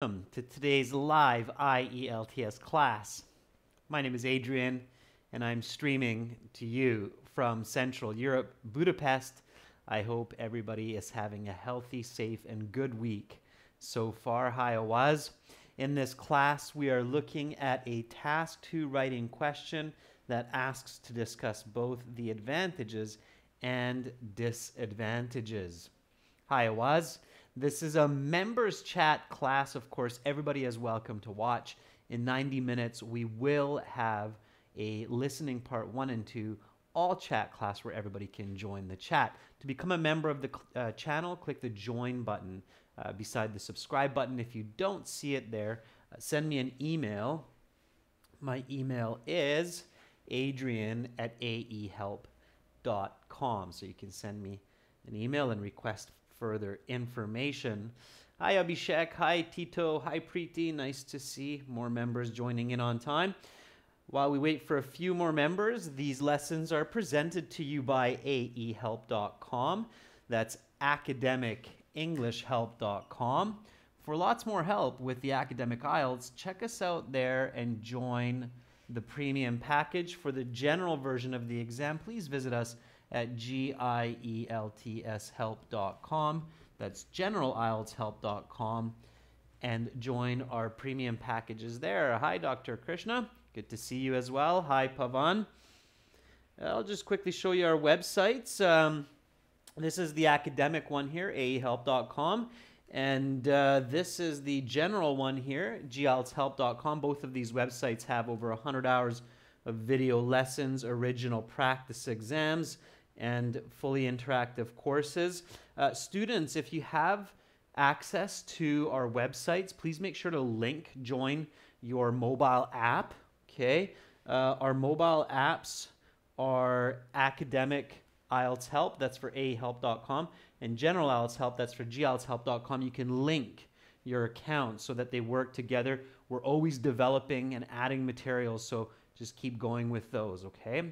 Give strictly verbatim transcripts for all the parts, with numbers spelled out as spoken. Welcome to today's live I E L T S class. My name is Adrian and I'm streaming to you from Central Europe, Budapest. I hope everybody is having a healthy, safe, and good week so far. Hi, I was. In this class, we are looking at a task two writing question that asks to discuss both the advantages and disadvantages. Hi, I was. This is a members chat class. Of course, everybody is welcome to watch. In ninety minutes, we will have a listening part one and two all chat class where everybody can join the chat. To become a member of the uh, channel, click the join button uh, beside the subscribe button. If you don't see it there, uh, send me an email. My email is adrian at a e help dot com. So you can send me an email and request further information. Hi, Abhishek. Hi, Tito. Hi, Preeti. Nice to see more members joining in on time. While we wait for a few more members, these lessons are presented to you by A E help dot com. That's academic english help dot com. For lots more help with the academic I E L T S, check us out there and join the premium package. For the general version of the exam, please visit us at G I E L T S help dot com. That's general I E L T S help dot com, and join our premium packages there. Hi, Doctor Krishna. Good to see you as well. Hi, Pavan. I'll just quickly show you our websites. Um, this is the academic one here, A E help dot com, and uh, this is the general one here, G I E L T S help dot com. Both of these websites have over one hundred hours of video lessons, original practice exams, and fully interactive courses. Uh, students, if you have access to our websites, please make sure to link join your mobile app, okay? Uh, our mobile apps are Academic I E L T S Help, that's for A E help dot com, and General I E L T S Help, that's for G I E L T S help dot com. You can link your accounts so that they work together. We're always developing and adding materials, so just keep going with those, okay?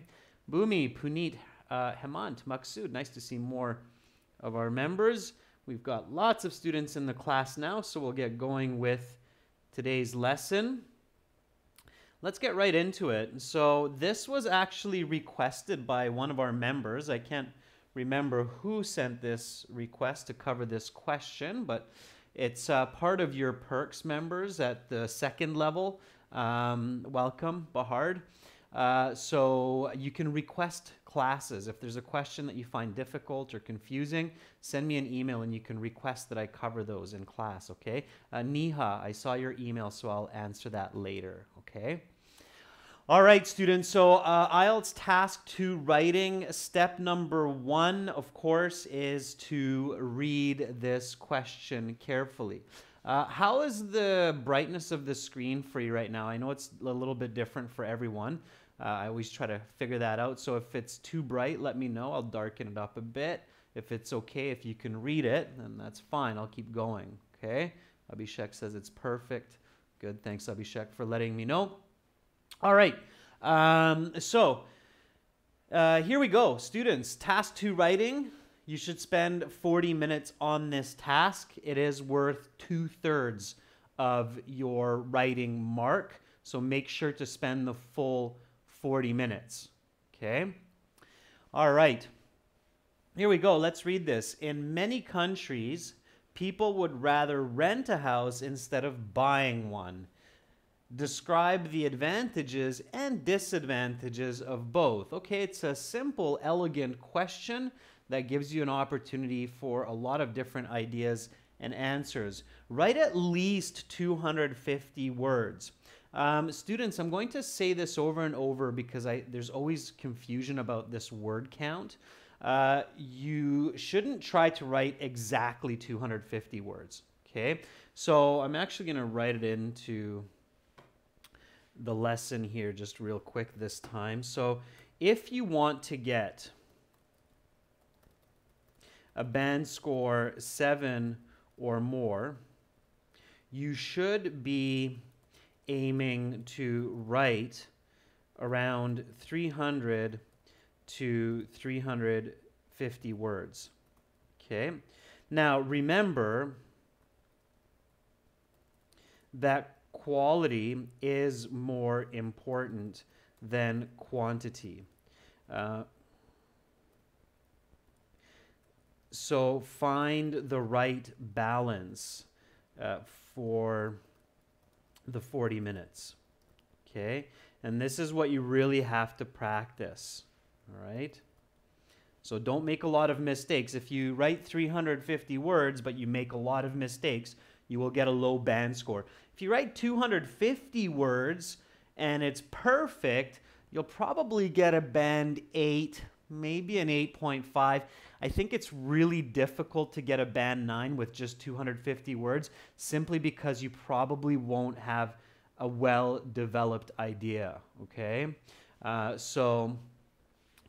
Bhumi, Puneet, Uh, Hemant, Maksud, nice to see more of our members. We've got lots of students in the class now, so we'll get going with today's lesson. Let's get right into it. So this was actually requested by one of our members. I can't remember who sent this request to cover this question, but it's uh, part of your perks members at the second level. Um, welcome, Bahard. Uh, so you can request classes. If there's a question that you find difficult or confusing, send me an email and you can request that I cover those in class, okay? Uh, Neha, I saw your email, so I'll answer that later, okay? All right, students, so uh, I E L T S task two writing. Step number one, of course, is to read this question carefully. Uh, how is the brightness of the screen for you right now? I know it's a little bit different for everyone. Uh, I always try to figure that out. So if it's too bright, let me know. I'll darken it up a bit. If it's okay, if you can read it, then that's fine. I'll keep going, okay? Abhishek says it's perfect. Good, thanks, Abhishek, for letting me know. All right, um, so uh, here we go. Students, task two writing. You should spend forty minutes on this task. It is worth two-thirds of your writing mark, so make sure to spend the full forty minutes, okay? All right, here we go. Let's read this. In many countries, people would rather rent a house instead of buying one. Describe the advantages and disadvantages of both. Okay, it's a simple, elegant question that gives you an opportunity for a lot of different ideas and answers. Write at least two hundred fifty words. Um, students, I'm going to say this over and over because I, there's always confusion about this word count. Uh, you shouldn't try to write exactly two hundred fifty words, okay? So I'm actually gonna write it into the lesson here just real quick this time. So if you want to get a band score seven or more, you should be aiming to write around three hundred to three hundred fifty words, okay? Now remember, that quality is more important than quantity. Uh, so find the right balance uh, for the forty minutes, okay? And this is what you really have to practice, all right? So don't make a lot of mistakes. If you write three hundred fifty words, but you make a lot of mistakes, you will get a low band score. If you write two hundred fifty words and it's perfect, you'll probably get a band eight, maybe an eight point five. I think it's really difficult to get a band nine with just two hundred fifty words, simply because you probably won't have a well-developed idea, okay? Uh, so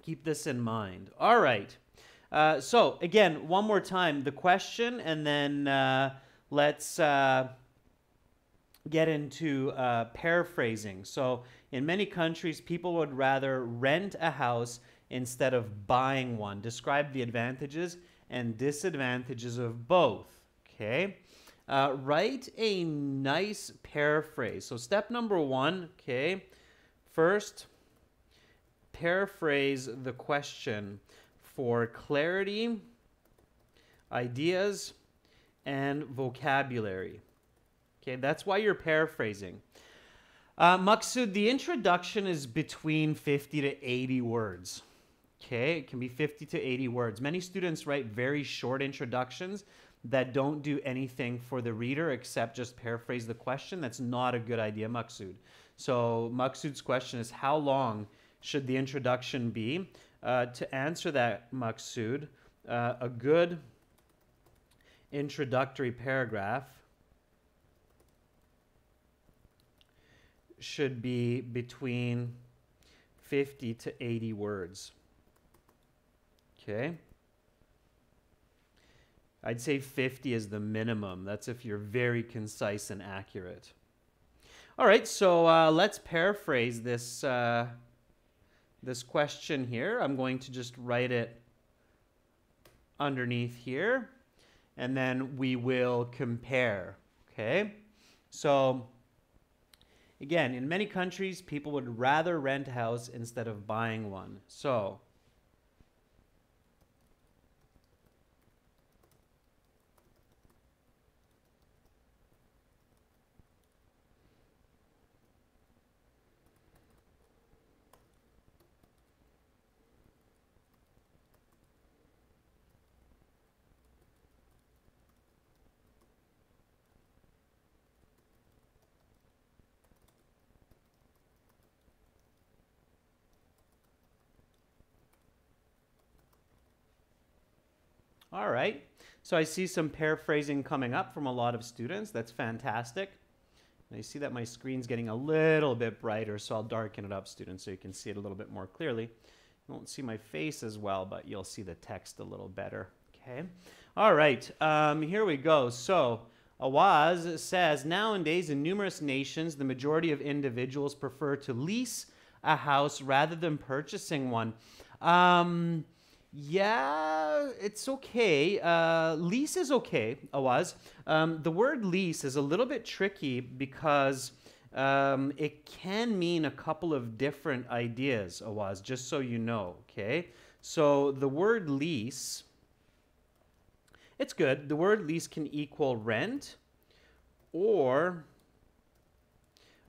keep this in mind. All right. Uh, so again, one more time, the question, and then uh, let's uh, get into uh, paraphrasing. So in many countries, people would rather rent a house instead of buying one. Describe the advantages and disadvantages of both, okay? Uh, write a nice paraphrase. So step number one, okay, first, paraphrase the question for clarity, ideas, and vocabulary. Okay, that's why you're paraphrasing. Uh, Maksud, the introduction is between fifty to eighty words. Okay, it can be fifty to eighty words. Many students write very short introductions that don't do anything for the reader except just paraphrase the question. That's not a good idea, Maksud. So Maksud's question is, how long should the introduction be? Uh, to answer that, Maksud, uh, a good introductory paragraph should be between fifty to eighty words. Okay? I'd say fifty is the minimum. That's if you're very concise and accurate. All right, so uh, let's paraphrase this, uh, this question here. I'm going to just write it underneath here, and then we will compare, okay? So again, in many countries, people would rather rent a house instead of buying one. So all right, so I see some paraphrasing coming up from a lot of students. That's fantastic. And I see that my screen's getting a little bit brighter, so I'll darken it up, students, so you can see it a little bit more clearly. You won't see my face as well, but you'll see the text a little better, okay? All right, um, here we go. So Awaz says, nowadays in numerous nations, the majority of individuals prefer to lease a house rather than purchasing one. Um... Yeah, it's okay. Uh, lease is okay, Awaz. Um, the word lease is a little bit tricky because um, it can mean a couple of different ideas, Awaz, just so you know, okay? So the word lease, it's good. The word lease can equal rent or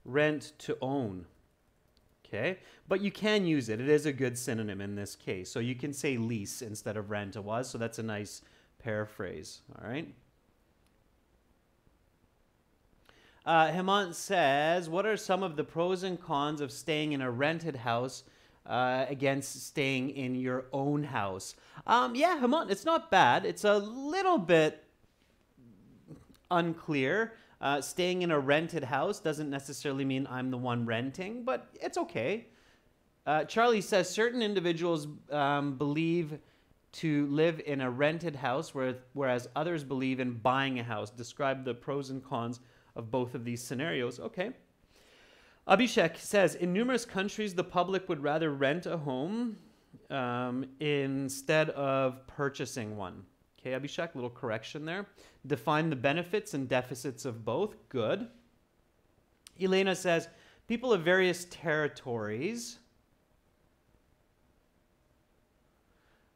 rent to own. Okay, but you can use it. It is a good synonym in this case. So you can say lease instead of rent, Awaz. So that's a nice paraphrase, all right? Uh, Hemant says, what are some of the pros and cons of staying in a rented house uh, against staying in your own house? Um, yeah, Hemant, it's not bad. It's a little bit unclear. Uh, staying in a rented house doesn't necessarily mean I'm the one renting, but it's okay. Uh, Charlie says certain individuals um, believe to live in a rented house, where, whereas others believe in buying a house. Describe the pros and cons of both of these scenarios. Okay. Abhishek says, in numerous countries, the public would rather rent a home um, instead of purchasing one. Okay, Abhishek, little correction there. Define the benefits and deficits of both. Good. Elena says, people of various territories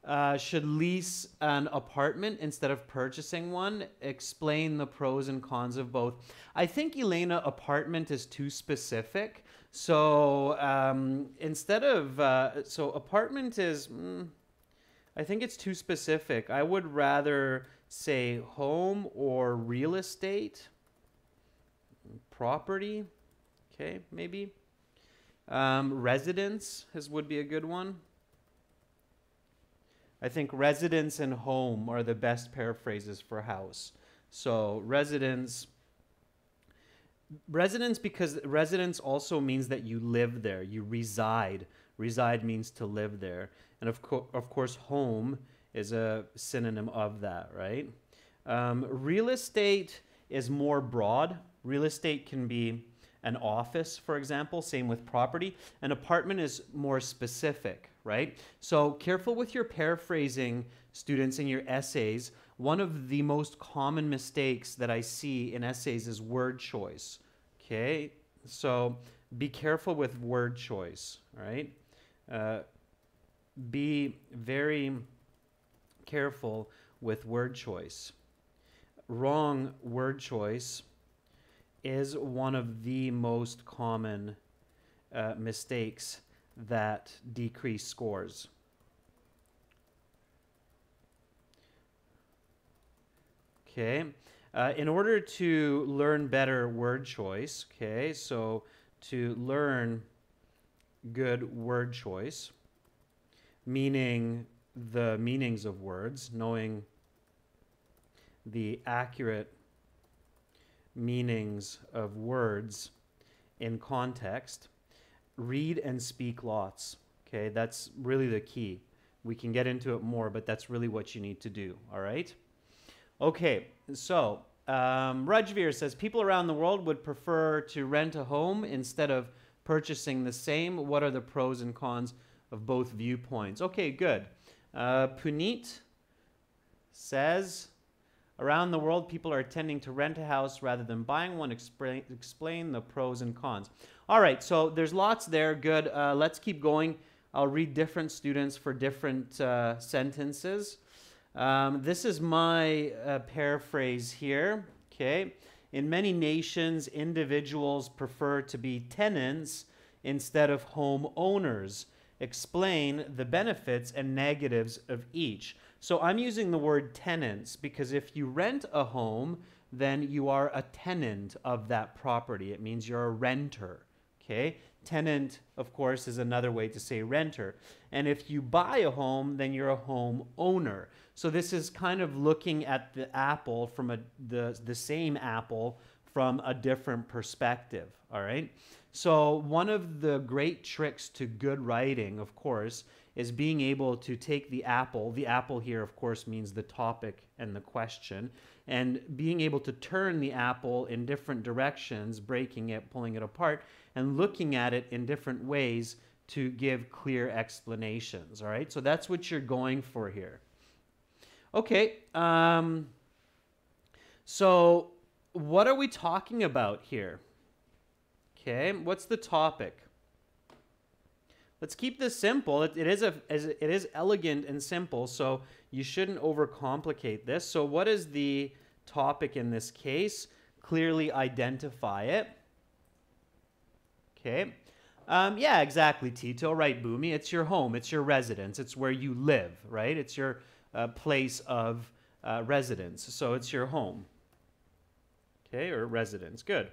uh, should lease an apartment instead of purchasing one. Explain the pros and cons of both. I think, Elena, apartment is too specific. So um, instead of, uh, so apartment is, mm, I think it's too specific. I would rather say home or real estate, property, okay, maybe. Um, residence is, would be a good one. I think residence and home are the best paraphrases for house. So residence, residence because residence also means that you live there, you reside. Reside means to live there. And of, co of course, home is a synonym of that, right? Um, real estate is more broad. Real estate can be an office, for example, same with property. An apartment is more specific, right? So careful with your paraphrasing, students, in your essays. One of the most common mistakes that I see in essays is word choice, okay? So be careful with word choice, all right? Uh, be very careful with word choice. Wrong word choice is one of the most common uh, mistakes that decrease scores. Okay, uh, in order to learn better word choice, okay, so to learn good word choice, meaning the meanings of words, knowing the accurate meanings of words in context, read and speak lots. Okay, that's really the key. We can get into it more, but that's really what you need to do, all right? Okay, so um, Rajveer says, people around the world would prefer to rent a home instead of purchasing the same. What are the pros and cons of both viewpoints? Okay, good. Uh, Puneet says, around the world, people are tending to rent a house rather than buying one. Explain, explain the pros and cons. All right, so there's lots there. Good. Uh, let's keep going. I'll read different students for different uh, sentences. Um, this is my uh, paraphrase here. Okay. In many nations, individuals prefer to be tenants instead of homeowners. Explain the benefits and negatives of each. So I'm using the word tenants because if you rent a home, then you are a tenant of that property. It means you're a renter, okay? Tenant, of course, is another way to say renter. And if you buy a home, then you're a home owner. So this is kind of looking at the apple from a, the, the same apple from a different perspective, all right? So one of the great tricks to good writing, of course, is being able to take the apple. The apple here, of course, means the topic and the question. And being able to turn the apple in different directions, breaking it, pulling it apart, and looking at it in different ways to give clear explanations, all right? So that's what you're going for here. Okay, um, so what are we talking about here? Okay, what's the topic? Let's keep this simple. It, it is a, it is elegant and simple, so you shouldn't overcomplicate this. So what is the topic in this case? Clearly identify it. Okay. Um, yeah, exactly, Tito. Right, Boomi. It's your home. It's your residence. It's where you live, right? It's your uh, place of uh, residence. So it's your home. Okay, or residence. Good.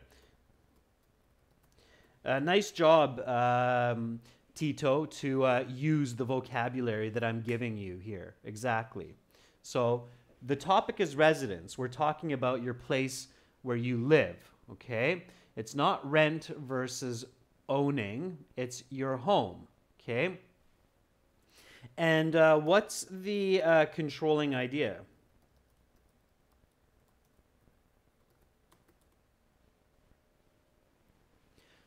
Uh, nice job, um, Tito, to uh, use the vocabulary that I'm giving you here. Exactly. So the topic is residence. We're talking about your place where you live, okay? It's not rent versus owning. It's your home, okay? And uh, what's the uh, controlling idea?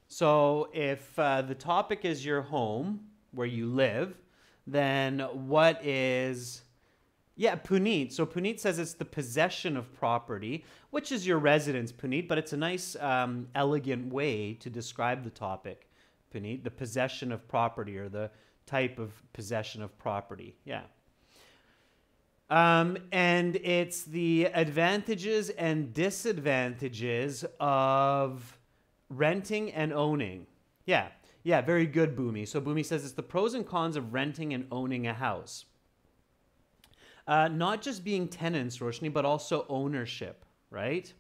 So if uh, the topic is your home, where you live, then what is Yeah, Puneet. So Puneet says it's the possession of property, which is your residence, Puneet, but it's a nice, um, elegant way to describe the topic, Puneet, the possession of property or the type of possession of property. Yeah. Um, and it's the advantages and disadvantages of renting and owning. Yeah. Yeah, very good, Boomi. So Boomi says it's the pros and cons of renting and owning a house. Uh, not just being tenants, Roshni, but also ownership, right?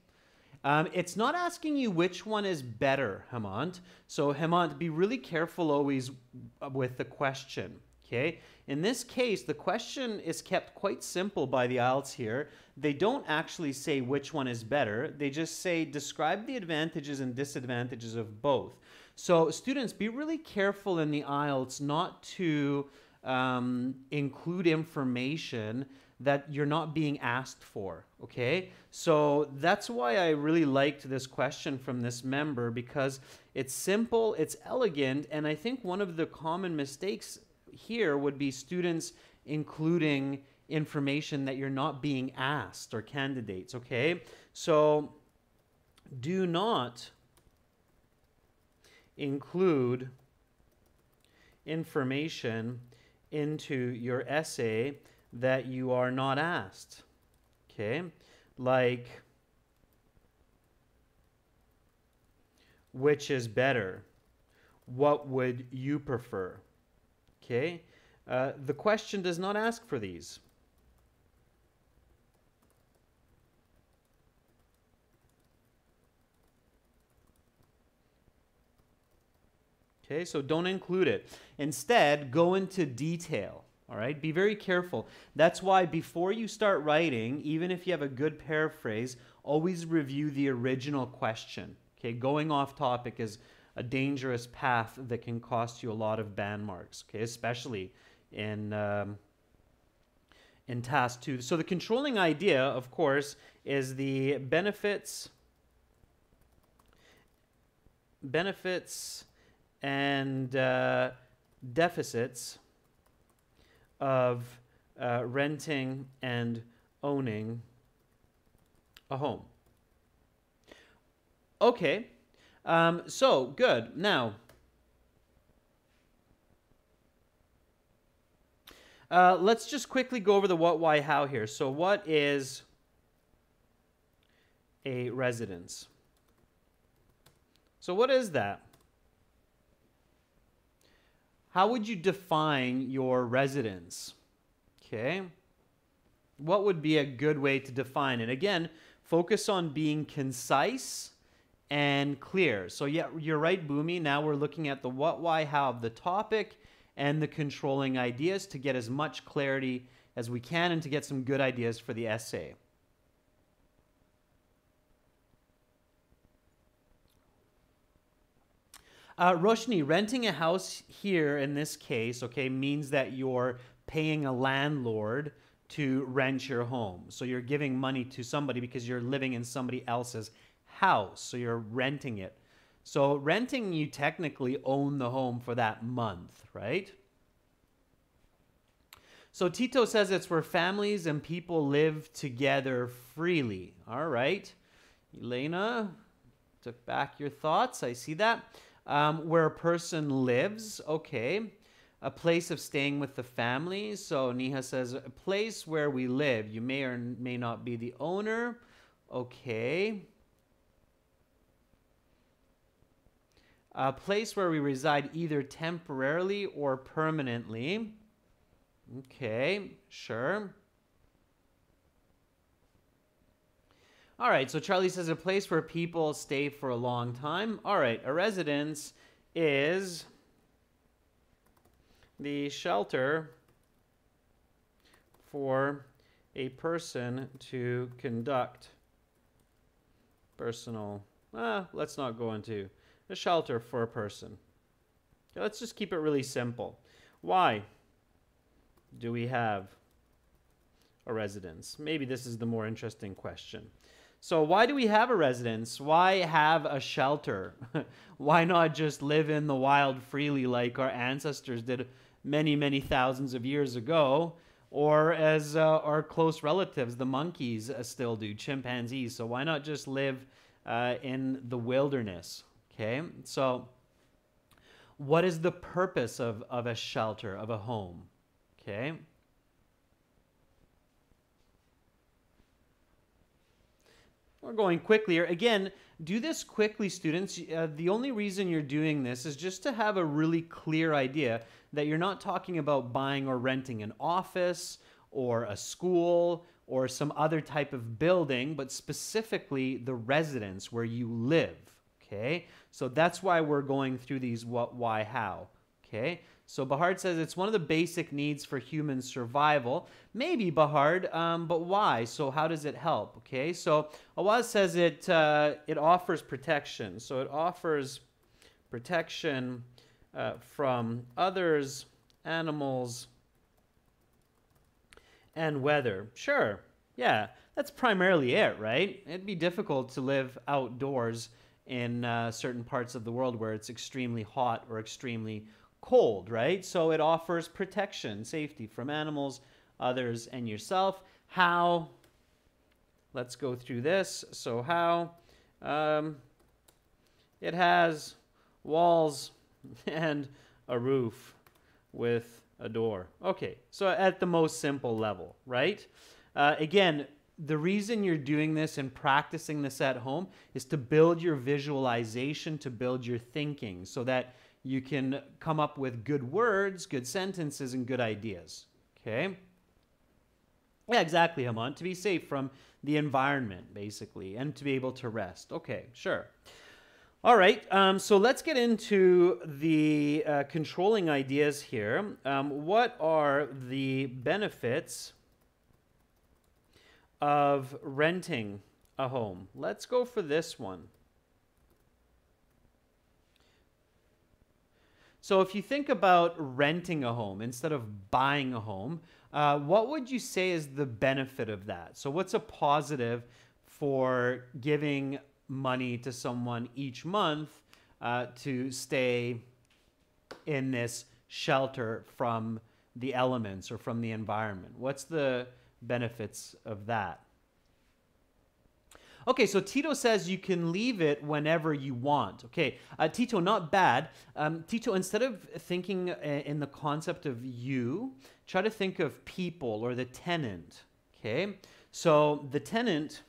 Um, it's not asking you which one is better, Hemant. So Hemant, be really careful always with the question, okay? In this case, the question is kept quite simple by the I E L T S here. They don't actually say which one is better. They just say, describe the advantages and disadvantages of both. So students, be really careful in the I E L T S not to um, include information that you're not being asked for, okay? So that's why I really liked this question from this member, because it's simple, it's elegant, and I think one of the common mistakes here would be students including information that you're not being asked, or candidates, okay? So do not include information into your essay that you are not asked, okay? Like, which is better? What would you prefer? Okay, uh, the question does not ask for these. Okay, so don't include it. Instead, go into detail, all right? Be very careful. That's why before you start writing, even if you have a good paraphrase, always review the original question, okay? Going off topic is a dangerous path that can cost you a lot of band marks, okay? Especially in, um, in task two. So the controlling idea, of course, is the benefits, benefits, and uh, deficits of uh, renting and owning a home. Okay, um, so good. Now, uh, let's just quickly go over the what, why, how here. So what is a residence? So what is that? How would you define your residence? Okay. What would be a good way to define it? Again, focus on being concise and clear. So yeah, you're right, Boomi. Now we're looking at the what, why, how of the topic and the controlling ideas to get as much clarity as we can and to get some good ideas for the essay. Uh, Roshni, renting a house here in this case, okay, means that you're paying a landlord to rent your home. So you're giving money to somebody because you're living in somebody else's house. So you're renting it. So renting, you technically own the home for that month, right? So Tito says it's where families and people live together freely. All right. Elena, took back your thoughts. I see that. Um, where a person lives, okay. A place of staying with the family. So Neha says, a place where we live. You may or may not be the owner. Okay. A place where we reside either temporarily or permanently. Okay, sure. All right, so Charlie says a place where people stay for a long time. All right, a residence is the shelter for a person to conduct personal... Ah, let's not go into a shelter for a person. Let's just keep it really simple. Why do we have a residence? Maybe this is the more interesting question. So why do we have a residence? Why have a shelter? Why not just live in the wild freely like our ancestors did many, many thousands of years ago? or as uh, our close relatives, the monkeys uh, still do, chimpanzees. So why not just live uh, in the wilderness, okay? So what is the purpose of, of a shelter, of a home, okay? We're going quickly here. Again, do this quickly, students. Uh, the only reason you're doing this is just to have a really clear idea that you're not talking about buying or renting an office or a school or some other type of building, but specifically the residence where you live, okay? So that's why we're going through these what, why, how, okay? So Bahard says it's one of the basic needs for human survival. Maybe, Bahard, um, but why? So how does it help? Okay, so Awaz says it, uh, it offers protection. So it offers protection uh, from others, animals, and weather. Sure, yeah, that's primarily it, right? It'd be difficult to live outdoors in uh, certain parts of the world where it's extremely hot or extremely cold, right? So it offers protection, safety from animals, others, and yourself. How? Let's go through this. So how? Um, it has walls and a roof with a door. Okay, so at the most simple level, right? Uh, again, the reason you're doing this and practicing this at home is to build your visualization, to build your thinking so that you can come up with good words, good sentences, and good ideas, okay? Yeah, exactly, Haman. To be safe from the environment, basically, and to be able to rest. Okay, sure. All right, um, so let's get into the uh, controlling ideas here. Um, what are the benefits of renting a home? Let's go for this one. So if you think about renting a home instead of buying a home, uh, what would you say is the benefit of that? So what's a positive for giving money to someone each month uh, to stay in this shelter from the elements or from the environment? What's the benefits of that? Okay, so Tito says you can leave it whenever you want. Okay, uh, Tito, not bad. Um, Tito, instead of thinking in the concept of you, try to think of people or the tenant, okay? So the tenant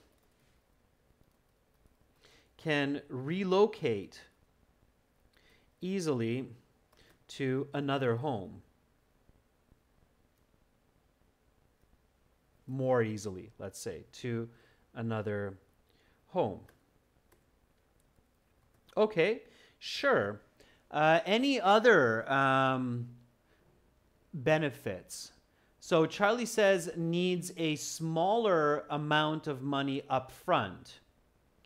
can relocate easily to another home. More easily, let's say, to another home. Home. Okay, sure. Uh, any other um, benefits? So Charlie says needs a smaller amount of money up front.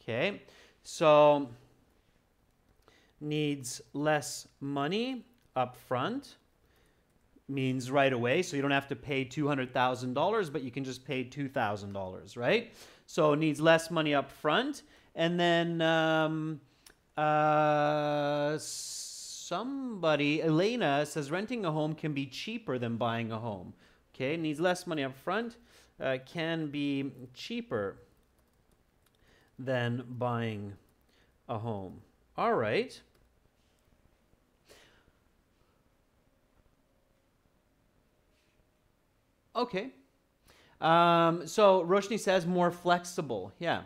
Okay, so needs less money up front means right away. So you don't have to pay two hundred thousand dollars, but you can just pay two thousand dollars, right? So needs less money up front, and then um, uh, somebody, Elena says renting a home can be cheaper than buying a home. Okay, needs less money up front, uh, can be cheaper than buying a home. All right. Okay. Um, so Roshni says more flexible. Yeah.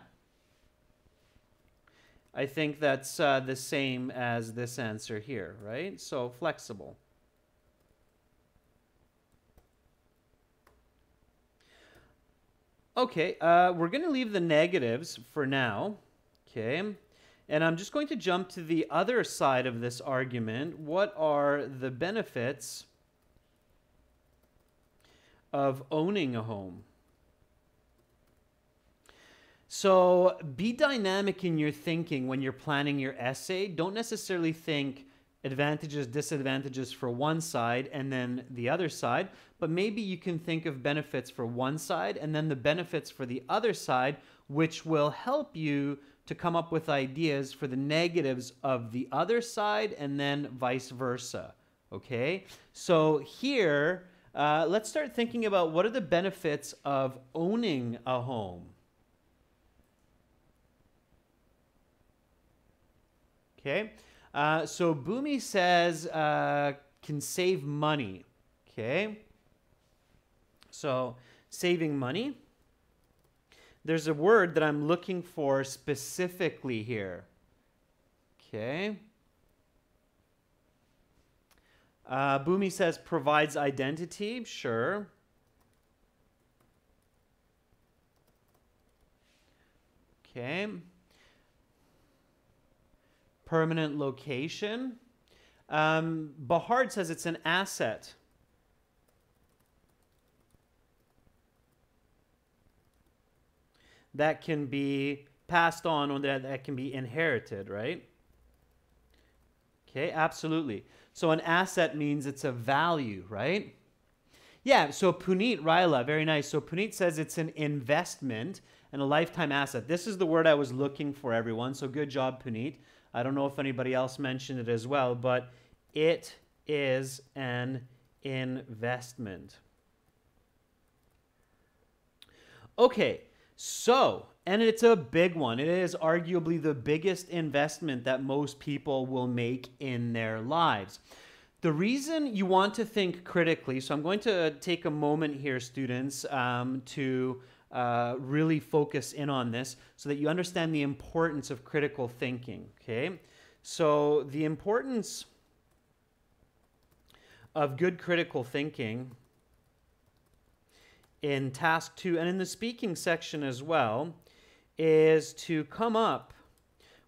I think that's uh, the same as this answer here, right? So flexible. Okay, uh, we're going to leave the negatives for now. Okay. And I'm just going to jump to the other side of this argument. What are the benefits of owning a home? So be dynamic in your thinking when you're planning your essay. Don't necessarily think advantages, disadvantages for one side and then the other side, but maybe you can think of benefits for one side and then the benefits for the other side, which will help you to come up with ideas for the negatives of the other side and then vice versa, okay? So here, Uh, let's start thinking about what are the benefits of owning a home. Okay, uh, so Bhumi says uh, can save money. Okay, so saving money. There's a word that I'm looking for specifically here. Okay. Uh, Bhumi says provides identity. Sure. Okay. Permanent location. Um, Bahard says it's an asset. That can be passed on, or that, that can be inherited, right? Okay, absolutely. So an asset means it's a value, right? Yeah, so Puneet Raila, very nice. So Puneet says it's an investment and a lifetime asset. This is the word I was looking for, everyone. So good job, Puneet. I don't know if anybody else mentioned it as well, but it is an investment. Okay. So, and it's a big one. It is arguably the biggest investment that most people will make in their lives. The reason you want to think critically, so I'm going to take a moment here, students, um, to uh, really focus in on this so that you understand the importance of critical thinking, okay? So the importance of good critical thinking in task two and in the speaking section as well is to come up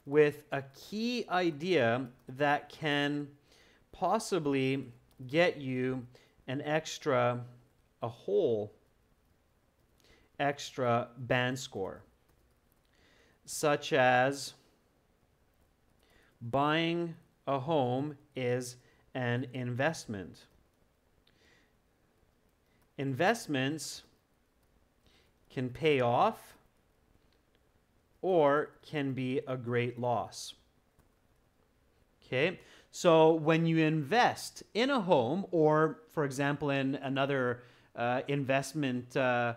with a key idea that can possibly get you an extra, a whole extra band score, such as buying a home is an investment. Investments can pay off or can be a great loss. Okay, so when you invest in a home or, for example, in another uh, investment uh,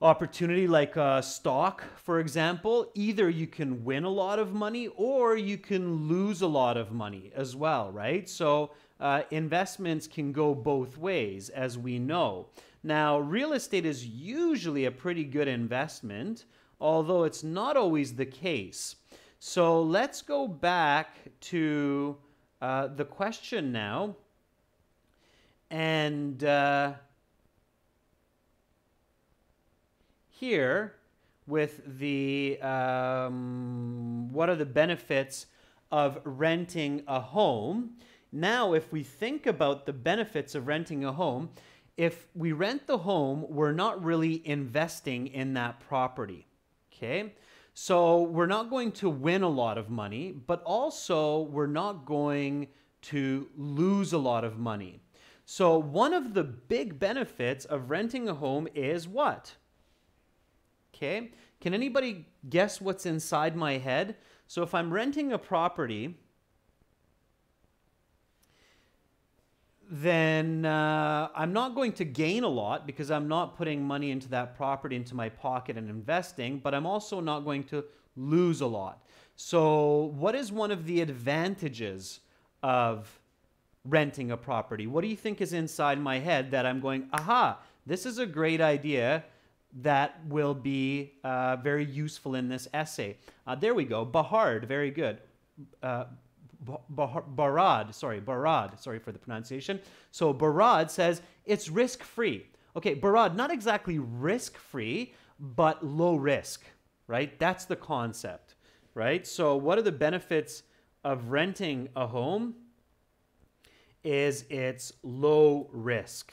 opportunity like a stock, for example, either you can win a lot of money or you can lose a lot of money as well, right? So Uh, investments can go both ways, as we know. Now, real estate is usually a pretty good investment, although it's not always the case. So let's go back to uh, the question now and uh, here with the um, what are the benefits of renting a home? Now, if we think about the benefits of renting a home, if we rent the home, we're not really investing in that property, okay? So we're not going to win a lot of money, but also we're not going to lose a lot of money. So one of the big benefits of renting a home is what? Okay, can anybody guess what's inside my head? So if I'm renting a property, then uh, I'm not going to gain a lot because I'm not putting money into that property, into my pocket and investing, but I'm also not going to lose a lot. So what is one of the advantages of renting a property? What do you think is inside my head that I'm going, aha, this is a great idea that will be uh, very useful in this essay? Uh, there we go. Bahard, very good. Uh, Barad, sorry, Barad, sorry for the pronunciation. So Barad says it's risk-free. Okay, Barad, not exactly risk-free, but low risk, right? That's the concept, right? So what are the benefits of renting a home? Is it's low risk,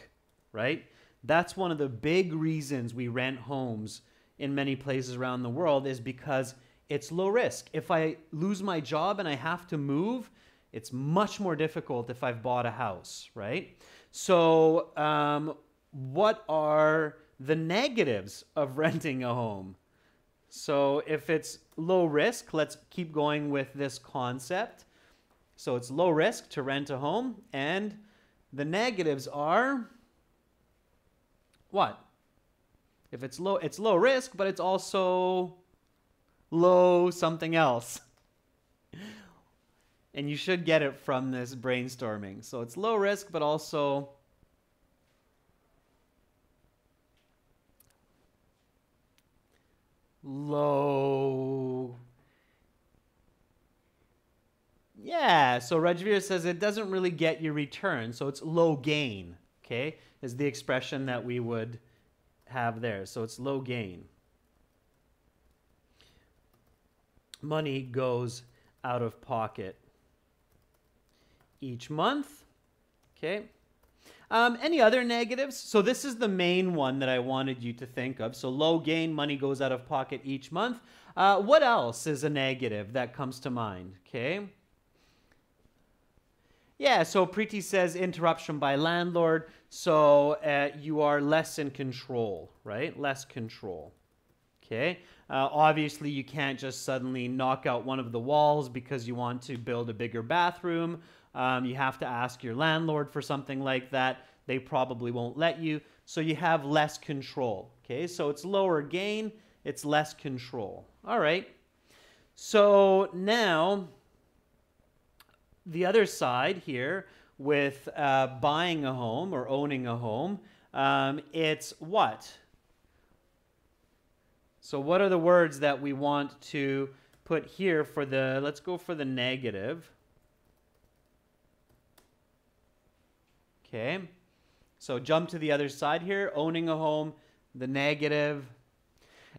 right? That's one of the big reasons we rent homes in many places around the world is because it's low risk. If I lose my job and I have to move, it's much more difficult if I've bought a house, right? So um, what are the negatives of renting a home? So if it's low risk, let's keep going with this concept. So it's low risk to rent a home, and the negatives are what? If it's low, it's low risk, but it's also low something else. And you should get it from this brainstorming. So it's low risk, but also low. Yeah, so Rajveer says it doesn't really get your return. So it's low gain, okay, is the expression that we would have there. So it's low gain. Money goes out of pocket each month, okay? Um, any other negatives? So this is the main one that I wanted you to think of. So low gain, money goes out of pocket each month. Uh, what else is a negative that comes to mind, okay? Yeah, so Preeti says interruption by landlord. So uh, you are less in control, right? Less control, okay? Uh, obviously, you can't just suddenly knock out one of the walls because you want to build a bigger bathroom. Um, you have to ask your landlord for something like that. They probably won't let you. So you have less control, okay? So it's lower gain, it's less control. All right. So now the other side here with uh, buying a home or owning a home, um, it's what? So what are the words that we want to put here for the, let's go for the negative. Okay, so jump to the other side here, owning a home, the negative.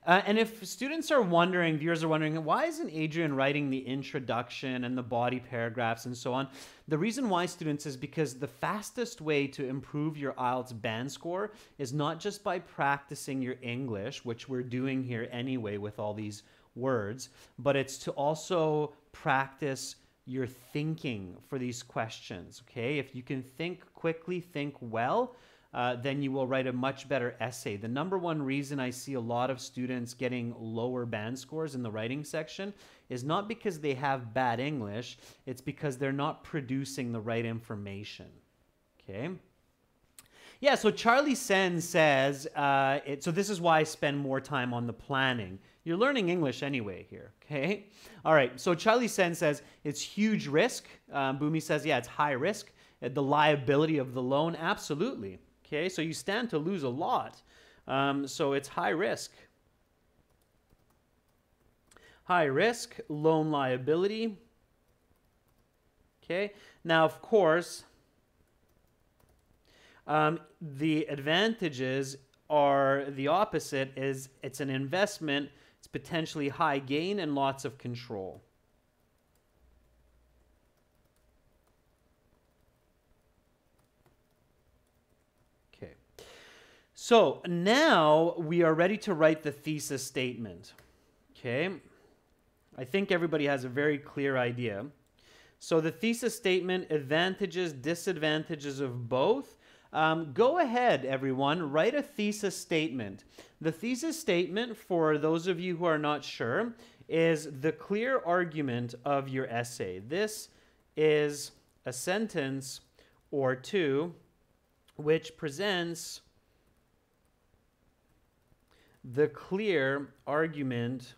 Uh, and if students are wondering, viewers are wondering, why isn't Adrian writing the introduction and the body paragraphs and so on? The reason why, students, is because the fastest way to improve your I E L T S band score is not just by practicing your English, which we're doing here anyway with all these words, but it's to also practice your thinking for these questions, okay? If you can think quickly, think well, uh, then you will write a much better essay. The number one reason I see a lot of students getting lower band scores in the writing section is not because they have bad English, it's because they're not producing the right information, okay? Yeah, so Charlie Sen says, uh, it, so this is why I spend more time on the planning. You're learning English anyway here, okay? All right, so Charlie Sen says it's huge risk. Um, Bhumi says, yeah, it's high risk. The liability of the loan, absolutely, okay? So you stand to lose a lot. Um, so it's high risk. High risk, loan liability, okay? Now, of course, Um, the advantages are the opposite, is it's an investment, it's potentially high gain and lots of control. Okay, so now we are ready to write the thesis statement, okay? I think everybody has a very clear idea. So the thesis statement, advantages, disadvantages of both. Um, go ahead, everyone, write a thesis statement. The thesis statement, for those of you who are not sure, is the clear argument of your essay. This is a sentence or two which presents the clear argument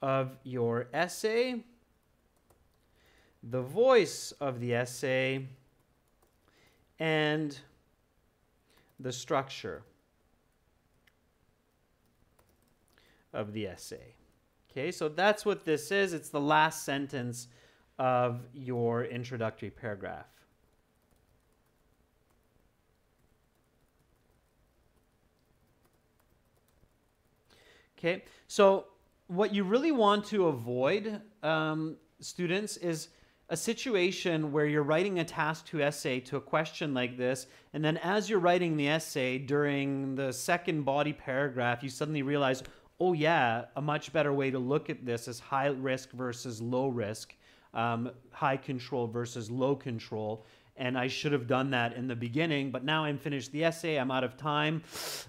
of your essay, the voice of the essay, and the structure of the essay. Okay, so that's what this is. It's the last sentence of your introductory paragraph. Okay, so what you really want to avoid, um, students, is a situation where you're writing a task two essay to a question like this, and then as you're writing the essay during the second body paragraph, you suddenly realize, oh yeah, a much better way to look at this is high risk versus low risk, um, high control versus low control, and I should have done that in the beginning, but now I'm finished the essay, I'm out of time,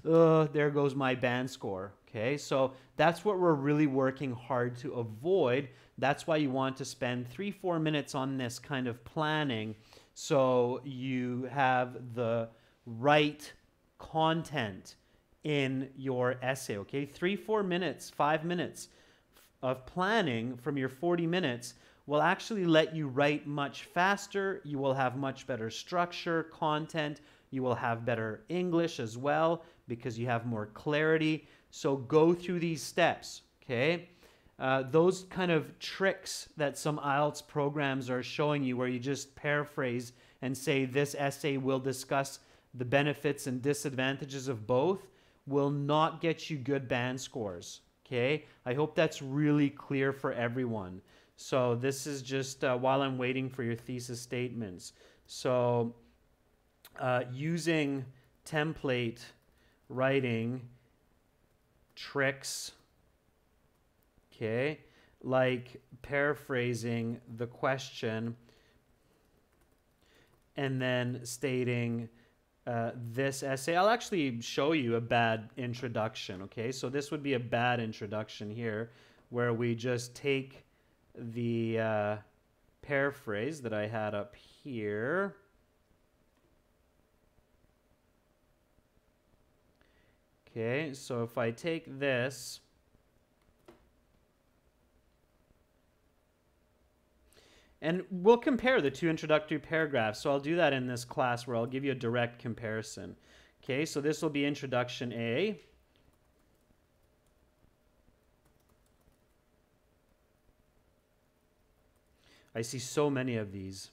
uh, there goes my band score. Okay, so that's what we're really working hard to avoid. That's why you want to spend three, four minutes on this kind of planning so you have the right content in your essay, okay? Three, four minutes, five minutes of planning from your forty minutes will actually let you write much faster. You will have much better structure, content. You will have better English as well because you have more clarity. So go through these steps, okay? Uh, those kind of tricks that some I E L T S programs are showing you where you just paraphrase and say this essay will discuss the benefits and disadvantages of both will not get you good band scores, okay? I hope that's really clear for everyone. So this is just uh, while I'm waiting for your thesis statements. So uh, using template writing tricks, okay, like paraphrasing the question and then stating uh, this essay. I'll actually show you a bad introduction, okay? So this would be a bad introduction here where we just take the uh, paraphrase that I had up here . Okay, so if I take this and we'll compare the two introductory paragraphs, so I'll do that in this class where I'll give you a direct comparison . Okay, so this will be introduction A . I see so many of these.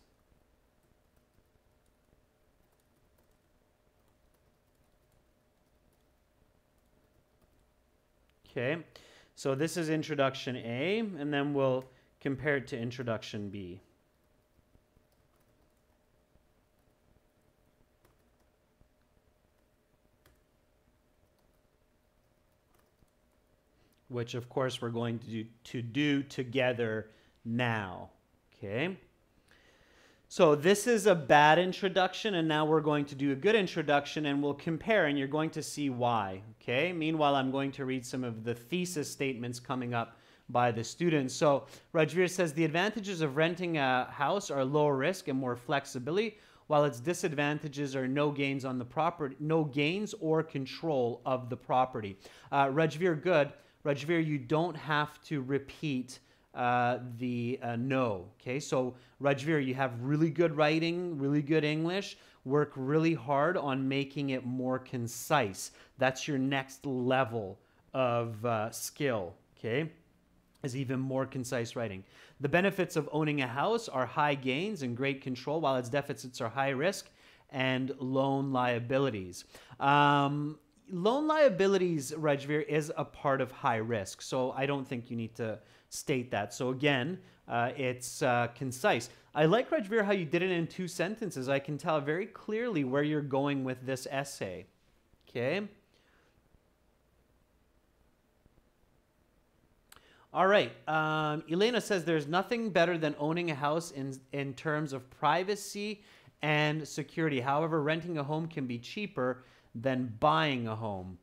Okay, so this is introduction A, and then we'll compare it to introduction B. Which, of course, we're going to do, to do together now. Okay, so this is a bad introduction, and now we're going to do a good introduction, and we'll compare, and you're going to see why. Okay, meanwhile, I'm going to read some of the thesis statements coming up by the students. So Rajveer says, the advantages of renting a house are lower risk and more flexibility, while its disadvantages are no gains on the property, no gains or control of the property. Uh, Rajveer, good. Rajveer, you don't have to repeat Uh, the uh, no. Okay, so Rajveer, you have really good writing, really good English. Work really hard on making it more concise. That's your next level of uh, skill, okay, is even more concise writing. The benefits of owning a house are high gains and great control, while its deficits are high risk and loan liabilities. Um, loan liabilities, Rajveer, is a part of high risk, so I don't think you need to state that. So again, uh, it's uh, concise. I like, Rajveer, how you did it in two sentences. I can tell very clearly where you're going with this essay. Okay. All right. Um, Elena says there's nothing better than owning a house in, in terms of privacy and security. However, renting a home can be cheaper than buying a home.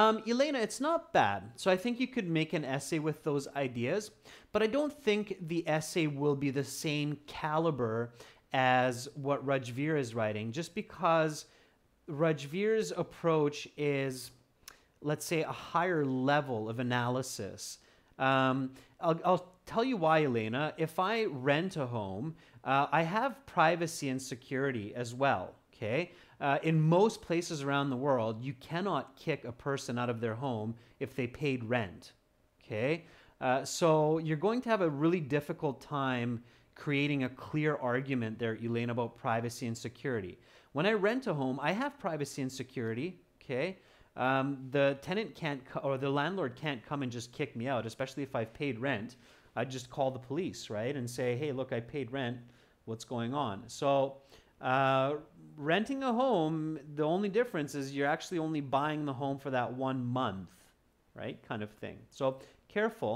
Um, Elena, it's not bad. So I think you could make an essay with those ideas, but I don't think the essay will be the same caliber as what Rajveer is writing, just because Rajveer's approach is, let's say, a higher level of analysis. Um, I'll, I'll tell you why, Elena. If I rent a home, uh, I have privacy and security as well, okay? Uh, in most places around the world, you cannot kick a person out of their home if they paid rent, okay? Uh, so you're going to have a really difficult time creating a clear argument there, Elaine, about privacy and security. When I rent a home, I have privacy and security, okay? Um, the tenant can't, or the landlord can't come and just kick me out, especially if I've paid rent. I'd just call the police, right? And say, hey, look, I paid rent. What's going on? So Uh, renting a home, the only difference is you're actually only buying the home for that one month, right? Kind of thing. So careful.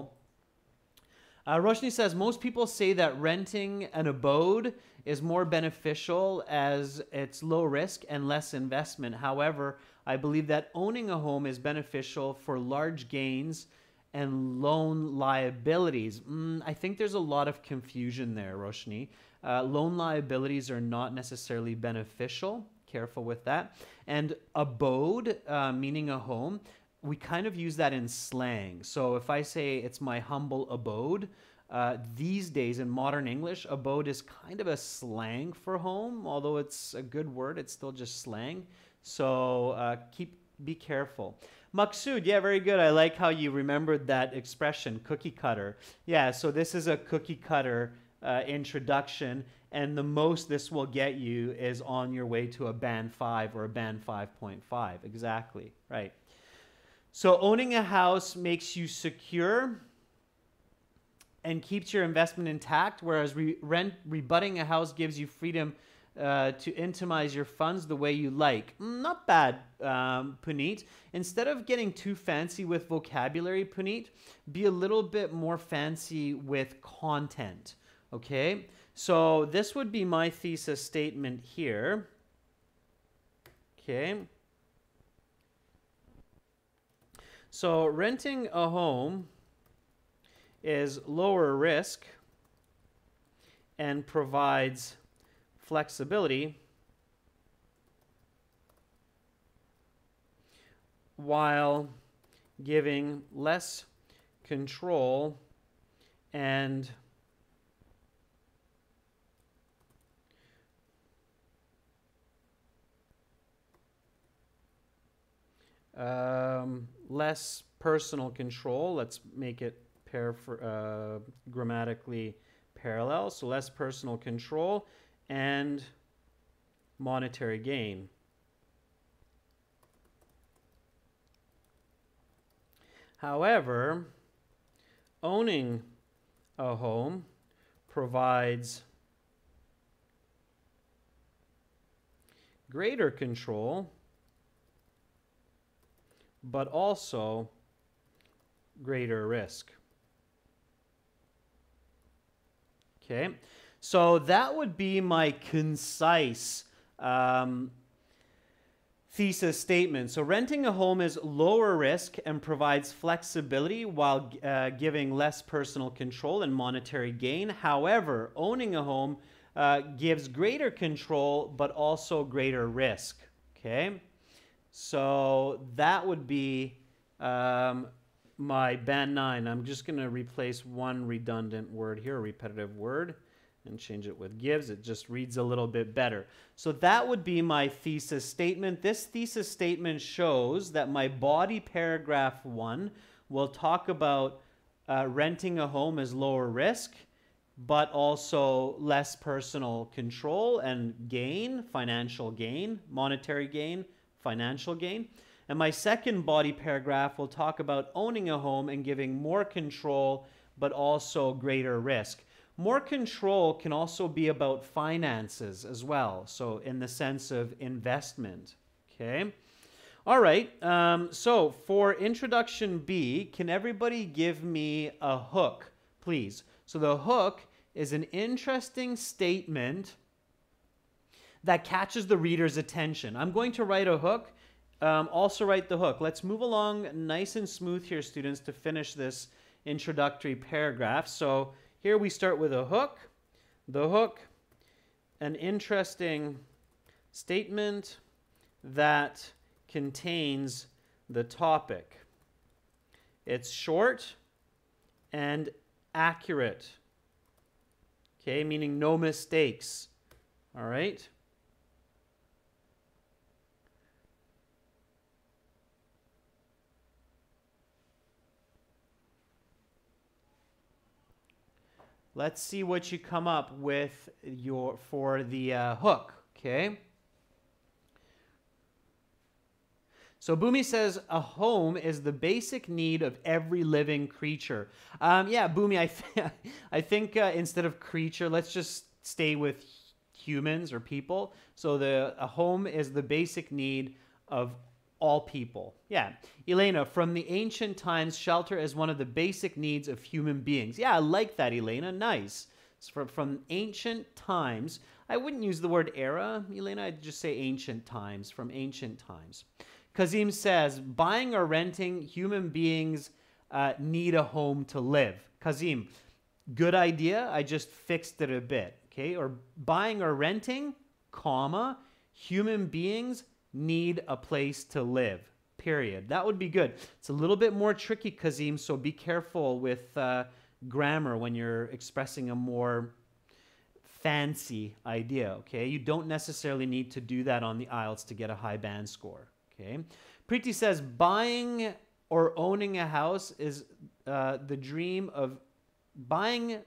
Uh, Roshni says, most people say that renting an abode is more beneficial as it's low risk and less investment. However, I believe that owning a home is beneficial for large gains and loan liabilities. Mm, I think there's a lot of confusion there, Roshni. Uh, loan liabilities are not necessarily beneficial, careful with that. And abode, uh, meaning a home, we kind of use that in slang. So if I say it's my humble abode, uh, these days in modern English, abode is kind of a slang for home. Although it's a good word, it's still just slang. So uh, keep be careful. Maksud, yeah, very good. I like how you remembered that expression, cookie cutter. Yeah, so this is a cookie cutter uh, introduction. And the most this will get you is on your way to a band five or a band five point five. Exactly, right. So owning a house makes you secure and keeps your investment intact, whereas re rent rebutting a house gives you freedom uh, to itemize your funds the way you like. Not bad, um, Puneet. Instead of getting too fancy with vocabulary, Puneet, be a little bit more fancy with content, okay? So this would be my thesis statement here, okay? So renting a home is lower risk and provides flexibility, while giving less control and um, less personal control. Let's make it pair for, uh, grammatically parallel. So less personal control and monetary gain. However, owning a home provides greater control, but also greater risk. Okay, so that would be my concise um, thesis statement. So renting a home is lower risk and provides flexibility while uh, giving less personal control and monetary gain. However, owning a home uh, gives greater control, but also greater risk. Okay, so that would be um, my band nine. I'm just going to replace one redundant word here, a repetitive word, and change it with gives. It just reads a little bit better. So that would be my thesis statement. This thesis statement shows that my body paragraph one will talk about uh, renting a home is lower risk, but also less personal control and gain, financial gain, monetary gain, financial gain. And my second body paragraph will talk about owning a home and giving more control, but also greater risk. More control can also be about finances as well. So in the sense of investment, okay? All right, um, so for introduction B, can everybody give me a hook, please? So the hook is an interesting statement that catches the reader's attention. I'm going to write a hook. Um, also write the hook. Let's move along nice and smooth here, students, to finish this introductory paragraph. So here we start with a hook. The hook, an interesting statement that contains the topic. It's short and accurate, okay, meaning no mistakes, all right? Let's see what you come up with your for the uh, hook, okay? So Bhumi says, a home is the basic need of every living creature. Um, yeah, Bhumi, I, th I think uh, instead of creature, let's just stay with humans or people. So the a home is the basic need of all people. Yeah. Elena, from the ancient times, shelter is one of the basic needs of human beings. Yeah, I like that, Elena. Nice. It's from, from ancient times. I wouldn't use the word era, Elena. I'd just say ancient times, from ancient times. Kazim says, buying or renting, human beings uh, need a home to live. Kazim, good idea. I just fixed it a bit. Okay. Or buying or renting, comma, human beings need a place to live, period. That would be good. It's a little bit more tricky, Kazim, so be careful with uh, grammar when you're expressing a more fancy idea, okay? You don't necessarily need to do that on the I E L T S to get a high band score, okay? Preeti says, buying or owning a house is uh, the dream of buying...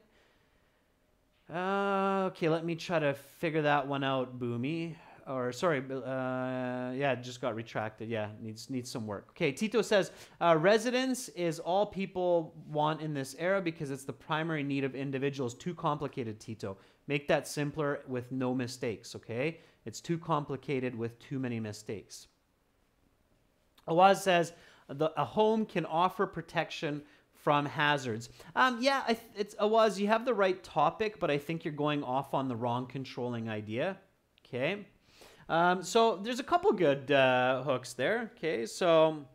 Uh, okay, let me try to figure that one out, Boomy. Or sorry, uh, yeah, just got retracted. Yeah, needs needs some work. Okay, Tito says, uh, residence is all people want in this era because it's the primary need of individuals. Too complicated, Tito. Make that simpler with no mistakes, okay? It's too complicated with too many mistakes. Awaz says, the, a home can offer protection from hazards. Um, yeah, I th it's Awaz, you have the right topic, but I think you're going off on the wrong controlling idea, okay? Um, so there's a couple good uh, hooks there. Okay, so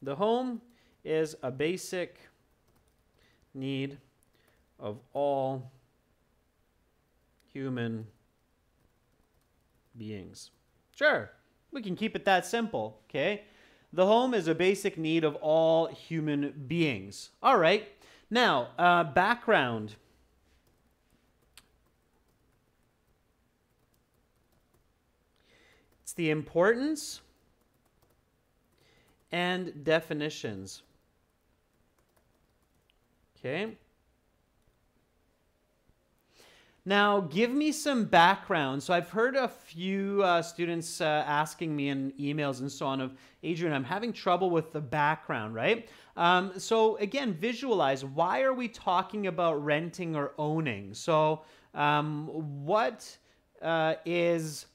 the home is a basic need of all human beings. Sure, we can keep it that simple. Okay, the home is a basic need of all human beings. All right. Now, uh, background. It's the importance and definitions. Okay. Now, give me some background. So I've heard a few uh, students uh, asking me in emails and so on of, Adrian, I'm having trouble with the background, right? Um, so again, visualize, why are we talking about renting or owning? So um, what uh, is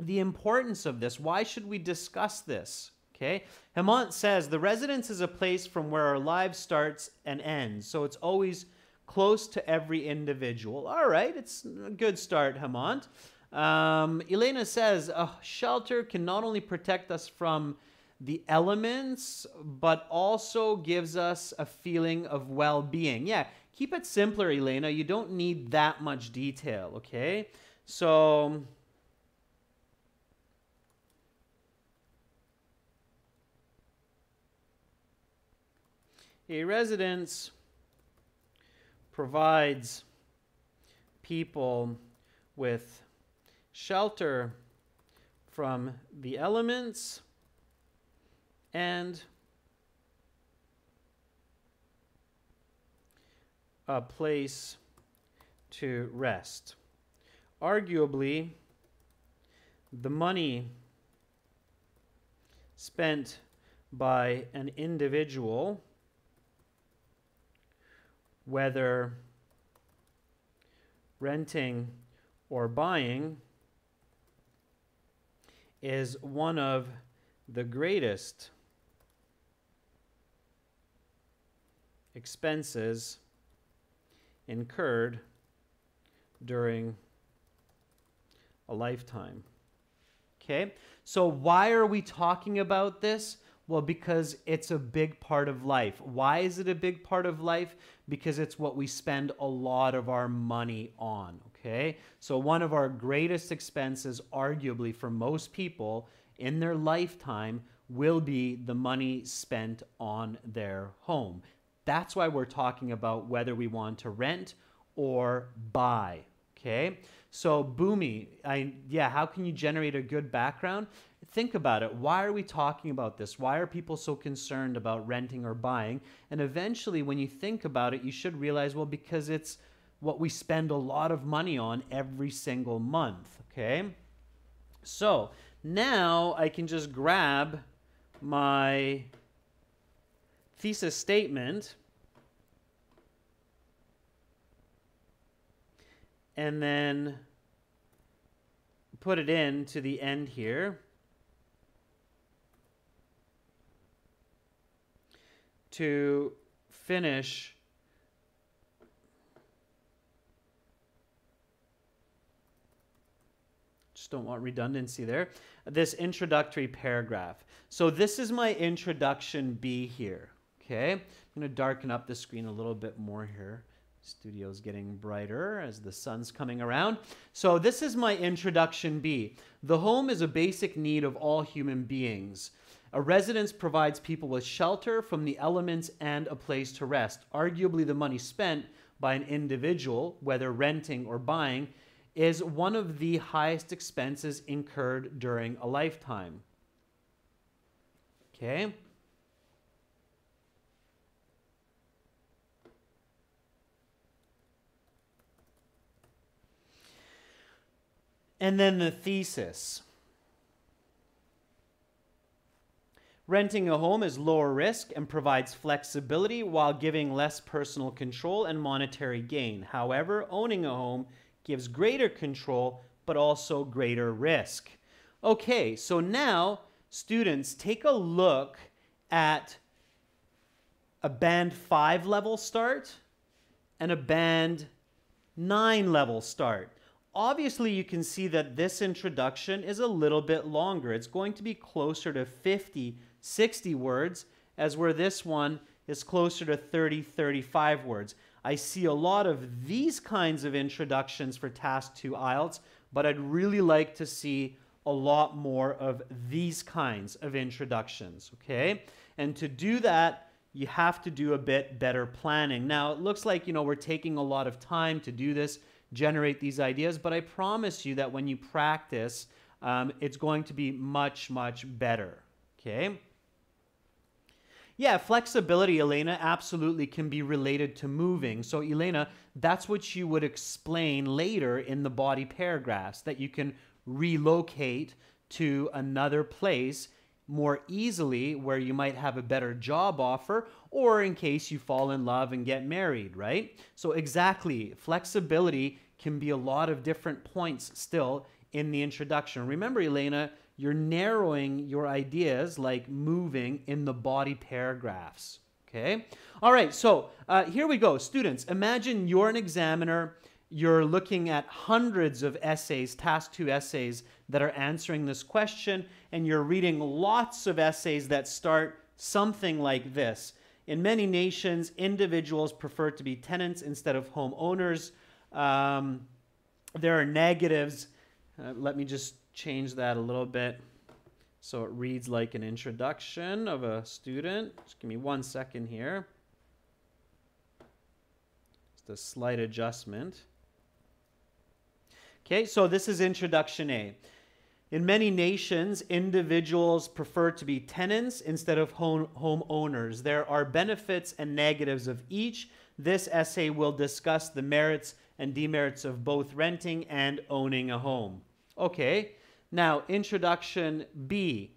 the importance of this? Why should we discuss this? Okay, Hemant says, the residence is a place from where our lives starts and ends. So it's always close to every individual. All right, it's a good start, Hemant. Um, Elena says, a shelter can not only protect us from the elements, but also gives us a feeling of well-being. Yeah, keep it simpler, Elena. You don't need that much detail, okay? So, a residence provides people with shelter from the elements and a place to rest. Arguably, the money spent by an individual, whether renting or buying, is one of the greatest expenses incurred during a lifetime. Okay, so why are we talking about this? Well, because it's a big part of life. Why is it a big part of life? Because it's what we spend a lot of our money on, okay? So one of our greatest expenses, arguably for most people in their lifetime, will be the money spent on their home. That's why we're talking about whether we want to rent or buy, okay? So Boomy, I, yeah, how can you generate a good background? Think about it. Why are we talking about this? Why are people so concerned about renting or buying? And eventually, when you think about it, you should realize, well, because it's what we spend a lot of money on every single month, okay? So now I can just grab my thesis statement and then put it in to the end here to finish just don't want redundancy there, this introductory paragraph. So this is my introduction B here, okay? I'm going to darken up the screen a little bit more here. Studio's getting brighter as the sun's coming around. So this is my introduction B. The home is a basic need of all human beings. A residence provides people with shelter from the elements and a place to rest. Arguably, the money spent by an individual, whether renting or buying, is one of the highest expenses incurred during a lifetime. Okay. And then the thesis. Renting a home is lower risk and provides flexibility while giving less personal control and monetary gain. However, owning a home gives greater control, but also greater risk. Okay, so now, students, take a look at a band five level start and a band nine level start. Obviously, you can see that this introduction is a little bit longer. It's going to be closer to fifty, sixty words, as where this one is closer to thirty, thirty-five words. I see a lot of these kinds of introductions for Task two I E L T S, but I'd really like to see a lot more of these kinds of introductions, okay? And to do that, you have to do a bit better planning. Now, it looks like, you know, we're taking a lot of time to do this, generate these ideas, but I promise you that when you practice, um, it's going to be much, much better, okay? Yeah, flexibility, Elena, absolutely can be related to moving. So, Elena, that's what you would explain later in the body paragraphs, that you can relocate to another place more easily where you might have a better job offer, or in case you fall in love and get married, right? So, exactly, flexibility can be a lot of different points still in the introduction. Remember, Elena, you're narrowing your ideas, like moving, in the body paragraphs, okay? All right, so uh, here we go. Students, imagine you're an examiner. You're looking at hundreds of essays, Task two essays, that are answering this question, and you're reading lots of essays that start something like this. In many nations, individuals prefer to be tenants instead of homeowners. Um, there are negatives. Uh, let me just change that a little bit so it reads like an introduction of a student. Just give me one second here. Just a slight adjustment. Okay, so this is introduction A. In many nations, individuals prefer to be tenants instead of home homeowners. There are benefits and negatives of each. This essay will discuss the merits and demerits of both renting and owning a home. Okay. Now, introduction B.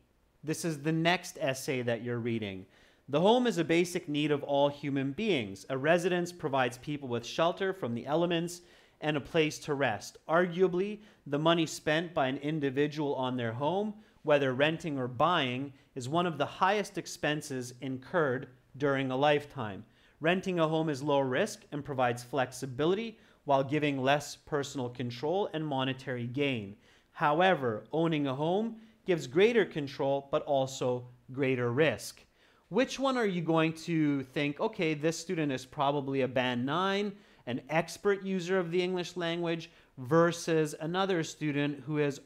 This is the next essay that you're reading. The home is a basic need of all human beings. A residence provides people with shelter from the elements and a place to rest. Arguably, the money spent by an individual on their home, whether renting or buying, is one of the highest expenses incurred during a lifetime. Renting a home is low risk and provides flexibility while giving less personal control and monetary gain. However, owning a home gives greater control, but also greater risk. Which one are you going to think, okay, this student is probably a band nine, an expert user of the English language, versus another student who is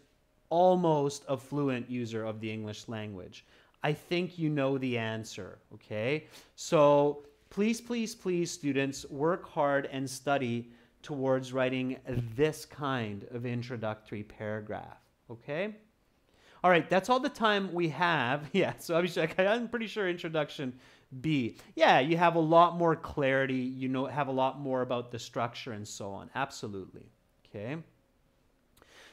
almost a fluent user of the English language? I think you know the answer, okay? So please, please, please, students, work hard and study towards writing this kind of introductory paragraph, okay? All right, that's all the time we have. Yeah, so I'm pretty sure introduction B. Yeah, you have a lot more clarity. You know, have a lot more about the structure and so on. Absolutely, okay?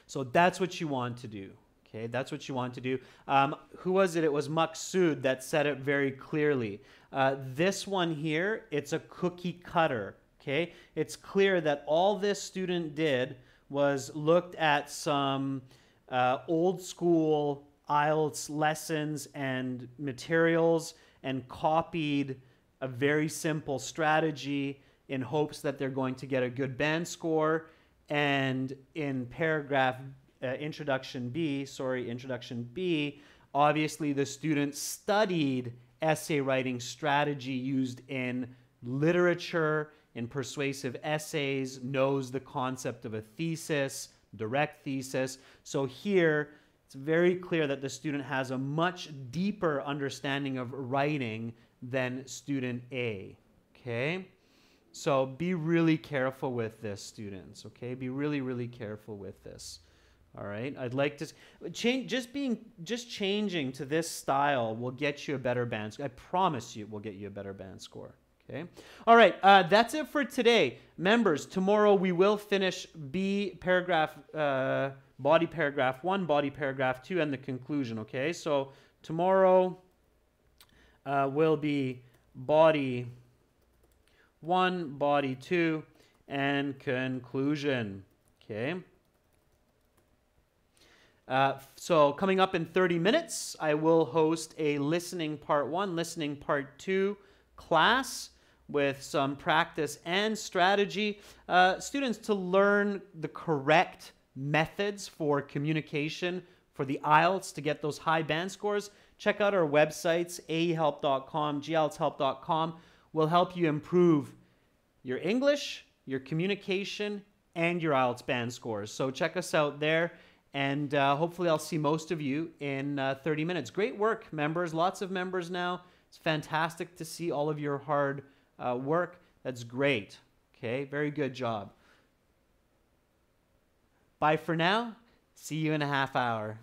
So that's what you want to do, okay? That's what you want to do. Um, who was it? It was Maksud that said it very clearly. Uh, this one here, it's a cookie cutter. Okay, it's clear that all this student did was looked at some uh, old school I E L T S lessons and materials and copied a very simple strategy in hopes that they're going to get a good band score. And in paragraph uh, introduction B, sorry, introduction B, obviously the student studied essay writing strategy used in literature, in persuasive essays knows the concept of a thesis, direct thesis. So here, it's very clear that the student has a much deeper understanding of writing than student A, okay? So be really careful with this, students, okay? Be really, really careful with this, all right? I'd like to change, just being, just changing to this style will get you a better band score. I promise you it will get you a better band score, okay? All right, uh, that's it for today. Members, tomorrow we will finish B paragraph, uh, body paragraph one, body paragraph two, and the conclusion, okay? So tomorrow uh, will be body one, body two, and conclusion, okay? Uh, so coming up in thirty minutes, I will host a listening part one, listening part two class with some practice and strategy. Uh, students, to learn the correct methods for communication for the I E L T S to get those high band scores, check out our websites, A E help dot com, G E L T S help dot com. Will help you improve your English, your communication, and your I E L T S band scores. So check us out there, and uh, hopefully I'll see most of you in uh, thirty minutes. Great work, members. Lots of members now. It's fantastic to see all of your hard uh, work. That's great. Okay, very good job. Bye for now. See you in a half hour.